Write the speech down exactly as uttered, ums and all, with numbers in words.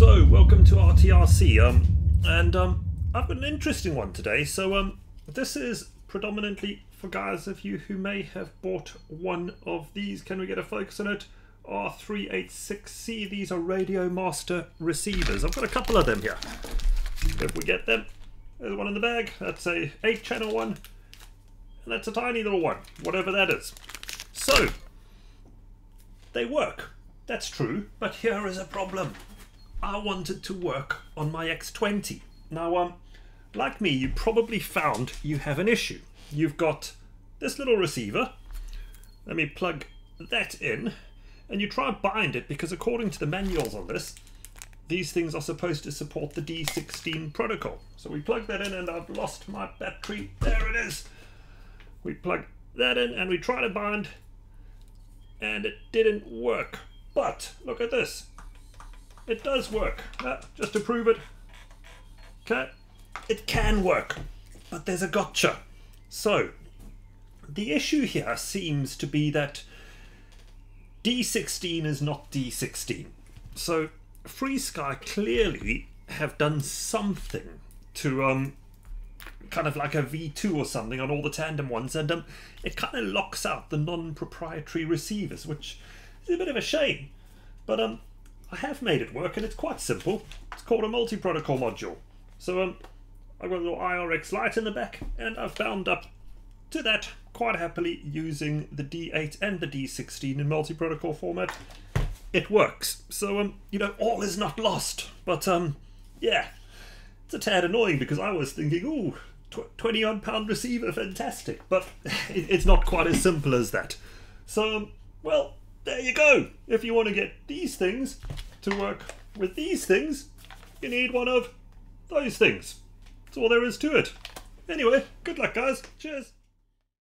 So, welcome to R T R C, um, and um, I've got an interesting one today. So, um, this is predominantly for guys of you who may have bought one of these. Can we get a focus on it? R three eighty-six C. These are Radio Master receivers. I've got a couple of them here. If we get them, there's one in the bag. That's a eight channel one, and that's a tiny little one, whatever that is. So, they work. That's true, but here is a problem. I wanted to work on my X twenty. Now, um, like me, you probably found you have an issue. You've got this little receiver. Let me plug that in. And you try and bind it because according to the manuals on this, these things are supposed to support the D sixteen protocol. So we plug that in and I've lost my battery. There it is. We plug that in and we try to bind and it didn't work. But look at this. It does work. Uh, just to prove it, okay, it can work, but there's a gotcha. So the issue here seems to be that D sixteen is not D sixteen. So FreeSky clearly have done something to um, kind of like a V two or something on all the Tandem ones, and um, it kind of locks out the non-proprietary receivers, which is a bit of a shame. But um, I have made it work, and it's quite simple. It's called a multi-protocol module. So um, I've got a little I R X light in the back, and I've bound up to that quite happily using the D eight and the D sixteen in multi-protocol format. It works. So, um, you know, all is not lost. But, um, yeah, it's a tad annoying because I was thinking, ooh, twenty odd pound receiver, fantastic. But it's not quite as simple as that. So, um, well, there you go. If you want to get these things to work with these things, you need one of those things. That's all there is to it. Anyway, good luck, guys. Cheers.